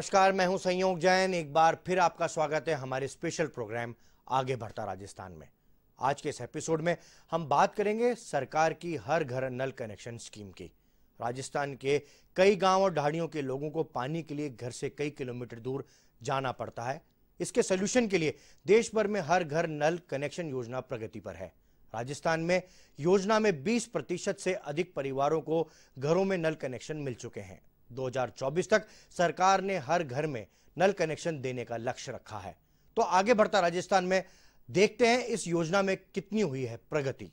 नमस्कार, मैं हूं संयोग जैन। एक बार फिर आपका स्वागत है हमारे स्पेशल प्रोग्राम आगे बढ़ता राजस्थान में। आज के इस एपिसोड में हम बात करेंगे सरकार की हर घर नल कनेक्शन स्कीम की। राजस्थान के कई गांव और ढाणियों के लोगों को पानी के लिए घर से कई किलोमीटर दूर जाना पड़ता है। इसके सोल्यूशन के लिए देश भर में हर घर नल कनेक्शन योजना प्रगति पर है। राजस्थान में योजना में 20% से अधिक परिवारों को घरों में नल कनेक्शन मिल चुके हैं। 2024 तक सरकार ने हर घर में नल कनेक्शन देने का लक्ष्य रखा है। तो आगे बढ़ता राजस्थान में देखते हैं इस योजना में कितनी हुई है प्रगति।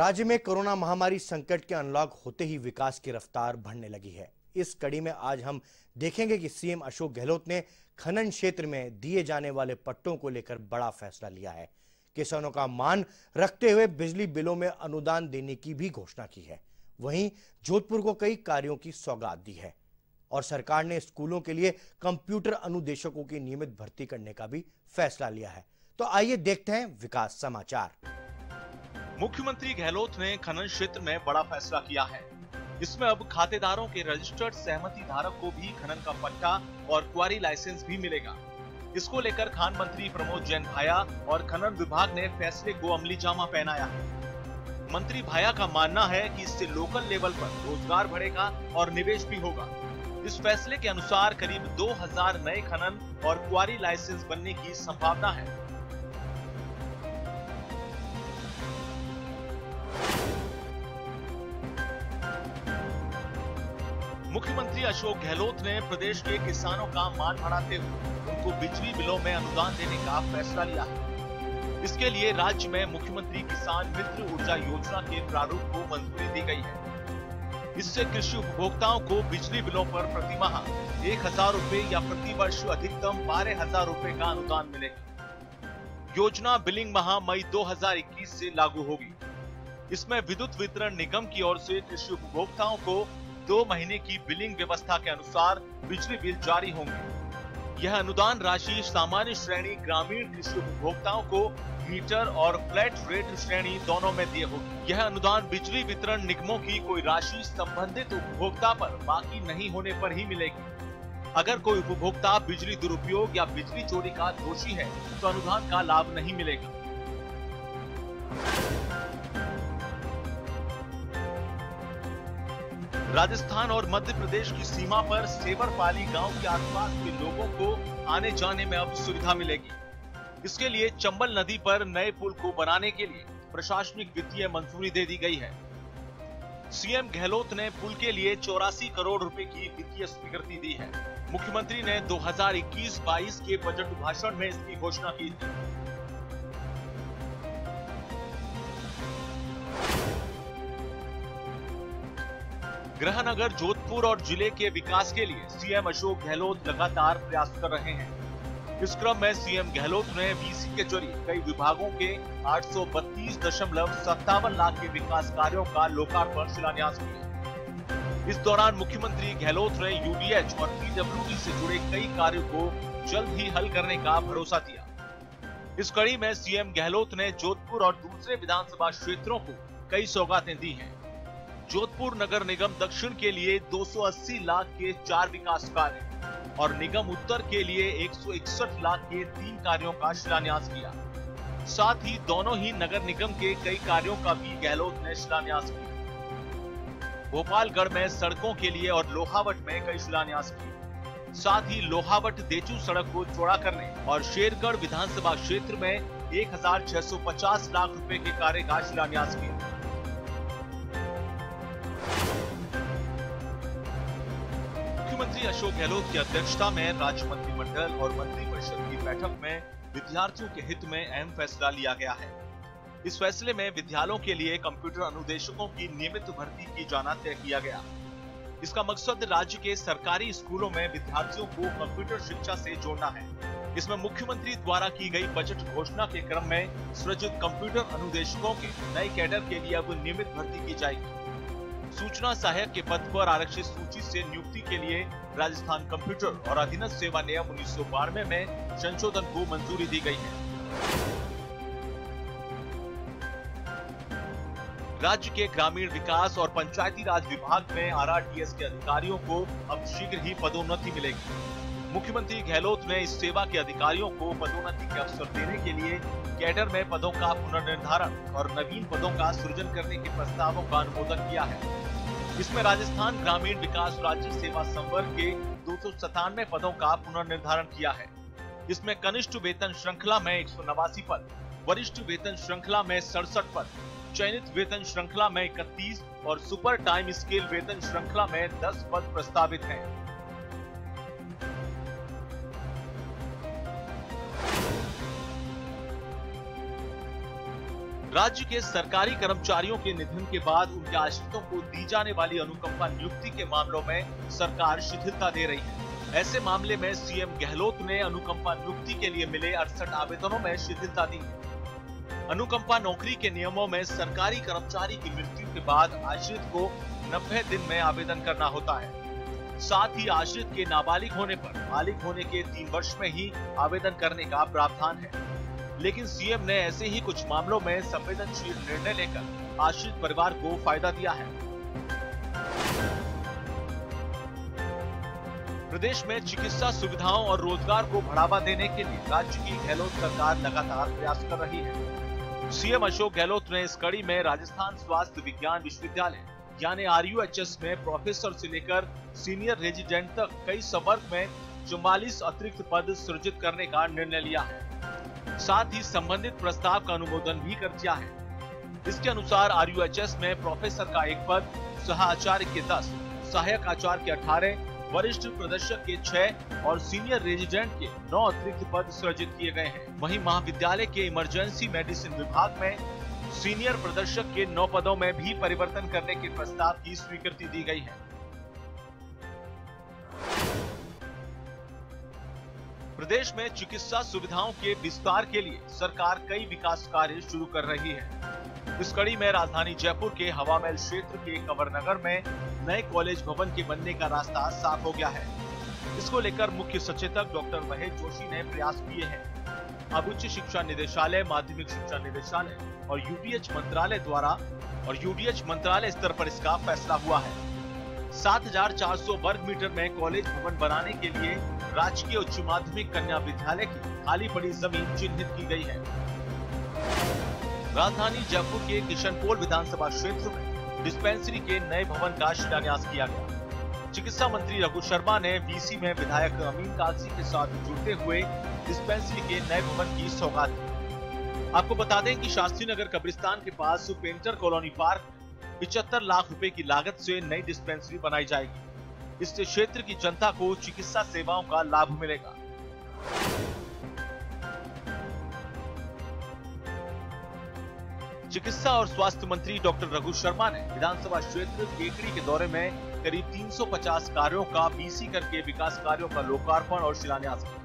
राज्य में कोरोना महामारी संकट के अनलॉक होते ही विकास की रफ्तार बढ़ने लगी है। इस कड़ी में आज हम देखेंगे कि सीएम अशोक गहलोत ने खनन क्षेत्र में दिए जाने वाले पट्टों को लेकर बड़ा फैसला लिया है। किसानों का मान रखते हुए बिजली बिलों में अनुदान देने की भी घोषणा की है। वहीं जोधपुर को कई कार्यों की सौगात दी है और सरकार ने स्कूलों के लिए कंप्यूटर अनुदेशकों की नियमित भर्ती करने का भी फैसला लिया है। तो आइए देखते हैं विकास समाचार। मुख्यमंत्री गहलोत ने खनन क्षेत्र में बड़ा फैसला किया है। इसमें अब खातेदारों के रजिस्टर्ड सहमति धारक को भी खनन का पट्टा और क्वारी लाइसेंस भी मिलेगा। इसको लेकर खान मंत्री प्रमोद जैन भाया और खनन विभाग ने फैसले को अमली जामा पहनाया है। मंत्री भाया का मानना है कि इससे लोकल लेवल पर रोजगार बढ़ेगा और निवेश भी होगा। इस फैसले के अनुसार करीब 2000 नए खनन और क्वारी लाइसेंस बनने की संभावना है। मुख्यमंत्री अशोक गहलोत ने प्रदेश के किसानों का मान बढ़ाते हुए उनको बिजली बिलों में अनुदान देने का फैसला लिया है। इसके लिए राज्य में मुख्यमंत्री किसान मित्र ऊर्जा योजना के प्रारूप को मंजूरी दी गई है। इससे कृषि उपभोक्ताओं को बिजली बिलों पर प्रति माह 1000 रूपए या प्रति वर्ष अधिकतम 12,000 रूपए का अनुदान मिलेगा। योजना बिलिंग माह मई 2021 से लागू होगी। इसमें विद्युत वितरण निगम की ओर से कृषि उपभोक्ताओं को 2 महीने की बिलिंग व्यवस्था के अनुसार बिजली बिल जारी होंगे। यह अनुदान राशि सामान्य श्रेणी ग्रामीण कृषि उपभोक्ताओं को मीटर और फ्लैट रेट श्रेणी दोनों में दिए होगी। यह अनुदान बिजली वितरण निगमों की कोई राशि संबंधित उपभोक्ता पर बाकी नहीं होने पर ही मिलेगी। अगर कोई उपभोक्ता बिजली दुरुपयोग या बिजली चोरी का दोषी है तो अनुदान का लाभ नहीं मिलेगा। राजस्थान और मध्य प्रदेश की सीमा पर सेवरपाली गांव के आसपास के लोगों को आने जाने में अब सुविधा मिलेगी। इसके लिए चंबल नदी पर नए पुल को बनाने के लिए प्रशासनिक वित्तीय मंजूरी दे दी गई है। सीएम गहलोत ने पुल के लिए 84 करोड़ रुपए की वित्तीय स्वीकृति दी है। मुख्यमंत्री ने 2021-22 के बजट भाषण में इसकी घोषणा की थी। गृहनगर जोधपुर और जिले के विकास के लिए सीएम अशोक गहलोत लगातार प्रयास कर रहे हैं। इस क्रम में सीएम गहलोत ने वीसी के जरिए कई विभागों के 832.57 लाख के विकास कार्यों का लोकार्पण शिलान्यास किया। इस दौरान मुख्यमंत्री गहलोत ने यूडीएच और पीडब्ल्यूडी से जुड़े कई कार्यों को जल्द ही हल करने का भरोसा दिया। इस कड़ी में सीएम गहलोत ने जोधपुर और दूसरे विधानसभा क्षेत्रों को कई सौगातें दी है। जोधपुर नगर निगम दक्षिण के लिए 280 लाख के 4 विकास कार्य और निगम उत्तर के लिए 161 लाख के 3 कार्यों का शिलान्यास किया। साथ ही दोनों ही नगर निगम के कई कार्यों का भी गहलोत ने शिलान्यास किया। भोपालगढ़ में सड़कों के लिए और लोहावट में कई शिलान्यास किए। साथ ही लोहावट देचू सड़क को चौड़ा करने और शेरगढ़ विधानसभा क्षेत्र में 1650 लाख रुपए के कार्य का शिलान्यास किया। मुख्यमंत्री अशोक गहलोत की अध्यक्षता में राज्य मंत्रिमंडल और मंत्रिपरिषद की बैठक में विद्यार्थियों के हित में अहम फैसला लिया गया है। इस फैसले में विद्यालयों के लिए कंप्यूटर अनुदेशकों की नियमित भर्ती की जाना तय किया गया। इसका मकसद राज्य के सरकारी स्कूलों में विद्यार्थियों को कंप्यूटर शिक्षा से जोड़ना है। इसमें मुख्यमंत्री द्वारा की गई बजट घोषणा के क्रम में सृजित कंप्यूटर अनुदेशकों के नए कैडर के लिए अब नियमित भर्ती की जाएगी। सूचना सहायक के पद पर आरक्षित सूची से नियुक्ति के लिए राजस्थान कंप्यूटर और अधीनस्थ सेवा नियम 1992 में संशोधन को मंजूरी दी गई है। राज्य के ग्रामीण विकास और पंचायती राज विभाग में आरआरटीएस के अधिकारियों को अब शीघ्र ही पदोन्नति मिलेगी। मुख्यमंत्री गहलोत ने इस सेवा के अधिकारियों को पदोन्नति के अवसर देने के लिए कैडर में पदों का पुनर्निर्धारण और नवीन पदों का सृजन करने के प्रस्तावों का अनुमोदन किया है। इसमें राजस्थान ग्रामीण विकास राज्य सेवा संवर्ग के 297 पदों का पुनर्निर्धारण किया है। इसमें कनिष्ठ वेतन श्रृंखला में 189 पद, वरिष्ठ वेतन श्रृंखला में 67 पद, चयनित वेतन श्रृंखला में 31 और सुपर टाइम स्केल वेतन श्रृंखला में 10 पद प्रस्तावित हैं। राज्य के सरकारी कर्मचारियों के निधन के बाद उनके आश्रितों को दी जाने वाली अनुकंपा नियुक्ति के मामलों में सरकार शिथिलता दे रही है। ऐसे मामले में सीएम गहलोत ने अनुकंपा नियुक्ति के लिए मिले 68 आवेदनों में शिथिलता दी। अनुकंपा नौकरी के नियमों में सरकारी कर्मचारी की मृत्यु के बाद आश्रित को 90 दिन में आवेदन करना होता है। साथ ही आश्रित के नाबालिग होने पर मालिक होने के 3 वर्ष में ही आवेदन करने का प्रावधान है। लेकिन सीएम ने ऐसे ही कुछ मामलों में संवेदनशील निर्णय लेकर आश्रित परिवार को फायदा दिया है। प्रदेश में चिकित्सा सुविधाओं और रोजगार को बढ़ावा देने के लिए राज्य की गहलोत सरकार लगातार प्रयास कर रही है। सीएम अशोक गहलोत ने इस कड़ी में राजस्थान स्वास्थ्य विज्ञान विश्वविद्यालय यानी RUHS में प्रोफेसर से लेकर सीनियर रेजिडेंट तक कई संवर्ग में 44 अतिरिक्त पद सृजित करने का निर्णय लिया है। साथ ही संबंधित प्रस्ताव का अनुमोदन भी कर दिया है। इसके अनुसार RUHS में प्रोफेसर का 1 पद, सह आचार्य के 10, सहायक आचार्य के 18, वरिष्ठ प्रदर्शक के 6 और सीनियर रेजिडेंट के 9 अतिरिक्त पद सृजित किए गए हैं। वहीं महाविद्यालय के इमरजेंसी मेडिसिन विभाग में सीनियर प्रदर्शक के 9 पदों में भी परिवर्तन करने के प्रस्ताव की स्वीकृति दी गई है। प्रदेश में चिकित्सा सुविधाओं के विस्तार के लिए सरकार कई विकास कार्य शुरू कर रही है। इस कड़ी में राजधानी जयपुर के हवामहल क्षेत्र के कंवरनगर में नए कॉलेज भवन के बनने का रास्ता साफ हो गया है। इसको लेकर मुख्य सचेतक डॉ. महेश जोशी ने प्रयास किए हैं। अब उच्च शिक्षा निदेशालय, माध्यमिक शिक्षा निदेशालय और यूडीएच मंत्रालय द्वारा स्तर पर इसका फैसला हुआ है। 7,400 वर्ग मीटर में कॉलेज भवन बनाने के लिए राजकीय उच्च माध्यमिक कन्या विद्यालय की खाली पड़ी जमीन चिन्हित की गई है। राजधानी जयपुर के किशनपोल विधानसभा क्षेत्र में डिस्पेंसरी के नए भवन का शिलान्यास किया गया। चिकित्सा मंत्री रघु शर्मा ने वीसी में विधायक अमीन कालसी के साथ जुड़ते हुए डिस्पेंसरी के नए भवन की सौगात दी। आपको बता दें कि शास्त्रीनगर कब्रिस्तान के पास पेंटर कॉलोनी पार्क 75 लाख रुपए की लागत से नई डिस्पेंसरी बनाई जाएगी। इससे क्षेत्र की जनता को चिकित्सा सेवाओं का लाभ मिलेगा। चिकित्सा और स्वास्थ्य मंत्री डॉ. रघु शर्मा ने विधानसभा क्षेत्र केकड़ी के दौरे में करीब 350 कार्यों का बीसी करके विकास कार्यों का लोकार्पण और शिलान्यास किया।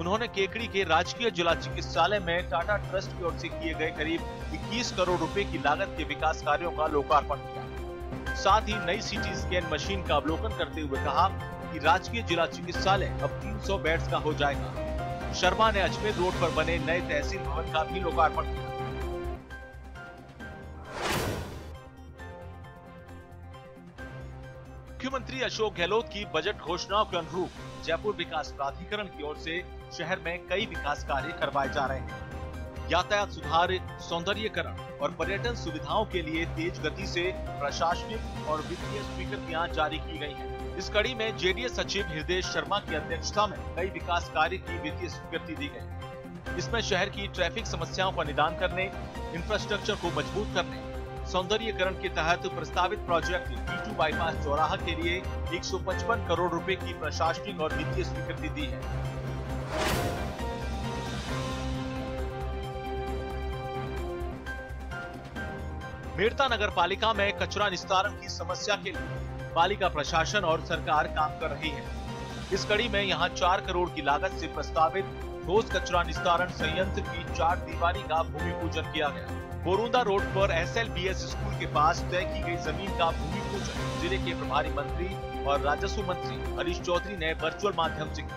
उन्होंने केकड़ी के राजकीय जिला चिकित्सालय में टाटा ट्रस्ट की ओर से किए गए करीब 21 करोड़ रुपए की लागत के विकास कार्यों का लोकार्पण किया। साथ ही नई सीटी स्कैन मशीन का अवलोकन करते हुए कहा कि राजकीय जिला चिकित्सालय अब 300 बेड्स का हो जाएगा। शर्मा ने अजमेर रोड पर बने नए तहसील भवन का भी लोकार्पण किया। मुख्यमंत्री अशोक गहलोत की बजट घोषणाओं के अनुरूप जयपुर विकास प्राधिकरण की ओर से शहर में कई विकास कार्य करवाए जा रहे हैं। यातायात सुधार, सौंदर्यीकरण और पर्यटन सुविधाओं के लिए तेज गति से प्रशासनिक और वित्तीय स्वीकृतियां जारी की गई हैं। इस कड़ी में JDA सचिव हृदेश शर्मा की अध्यक्षता में कई विकास कार्य की वित्तीय स्वीकृति दी गई। इसमें शहर की ट्रैफिक समस्याओं का निदान करने, इंफ्रास्ट्रक्चर को मजबूत करने, सौंदर्यीकरण के तहत प्रस्तावित प्रोजेक्ट B2 बाईपास चौराहा के लिए 155 करोड़ रुपए की प्रशासनिक और वित्तीय स्वीकृति दी है। मेरता नगर पालिका में कचरा निस्तारण की समस्या के लिए पालिका प्रशासन और सरकार काम कर रही है। इस कड़ी में यहां 4 करोड़ की लागत से प्रस्तावित ठोस कचरा निस्तारण संयंत्र की 4 दीवारी का भूमि पूजन किया गया। बोरुंदा रोड पर SLBS स्कूल के पास तय की गई जमीन का भूमि पूजन जिले के प्रभारी मंत्री और राजस्व मंत्री हरीश चौधरी ने वर्चुअल माध्यम से किया।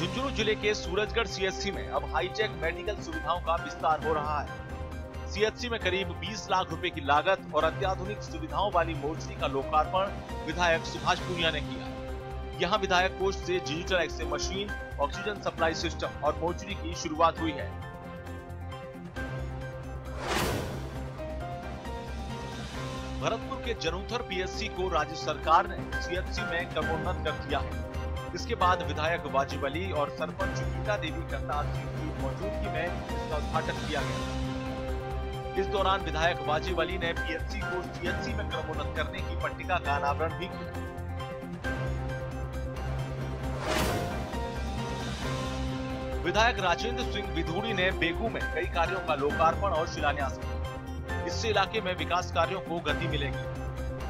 झुंझुनू जिले के सूरजगढ़ सीएचसी में अब हाईटेक मेडिकल सुविधाओं का विस्तार हो रहा है। सीएचसी में करीब 20 लाख रुपए की लागत और अत्याधुनिक सुविधाओं वाली मोर्चरी का लोकार्पण विधायक सुभाष पुनिया ने किया। यहाँ विधायक कोष से digital x ray machine, oxygen supply system और मोर्चरी की शुरुआत हुई है। भरतपुर के जनूथर पीएचसी को राज्य सरकार ने सीएचसी में क्रमोन्नत कर दिया है। इसके बाद विधायक वाजिब अली और सरपंच गीता देवी करतार सिंह की मौजूदगी में इसका उद्घाटन किया गया। इस दौरान विधायक वाजिब अली ने पीएचसी को सीएचसी में क्रमोन्नत करने की पट्टिका का अनावरण भी किया। विधायक राजेंद्र सिंह विधूड़ी ने बेगू में कई कार्यों का लोकार्पण और शिलान्यास किया। इससे इलाके में विकास कार्यों को गति मिलेगी।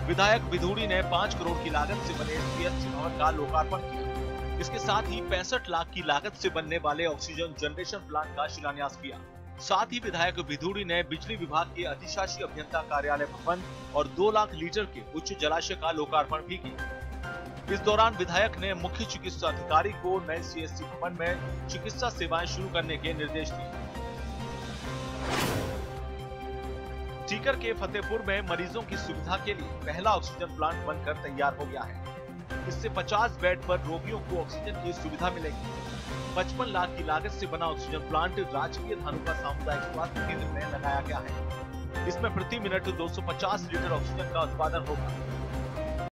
विधायक विधूड़ी ने 5 करोड़ की लागत से बने एसएलबीएस भवन का लोकार्पण किया। इसके साथ ही 65 लाख की लागत से बनने वाले ऑक्सीजन जनरेशन प्लांट का शिलान्यास किया। साथ ही विधायक विधूड़ी ने बिजली विभाग के अधिशासी अभियंता कार्यालय भवन और 2 लाख लीटर के उच्च जलाशय का लोकार्पण भी किया। इस दौरान विधायक ने मुख्य चिकित्सा अधिकारी को नए सीएचसी भवन में चिकित्सा सेवाएं शुरू करने के निर्देश दिए। सीकर के फतेहपुर में मरीजों की सुविधा के लिए पहला ऑक्सीजन प्लांट बनकर तैयार हो गया है। इससे 50 बेड पर रोगियों को ऑक्सीजन की सुविधा मिलेगी। 55 लाख की लागत से बना ऑक्सीजन प्लांट राजकीय धानुका सामुदायिक स्वास्थ्य केंद्र में लगाया गया है। इसमें प्रति मिनट 250 लीटर ऑक्सीजन का उत्पादन होगा।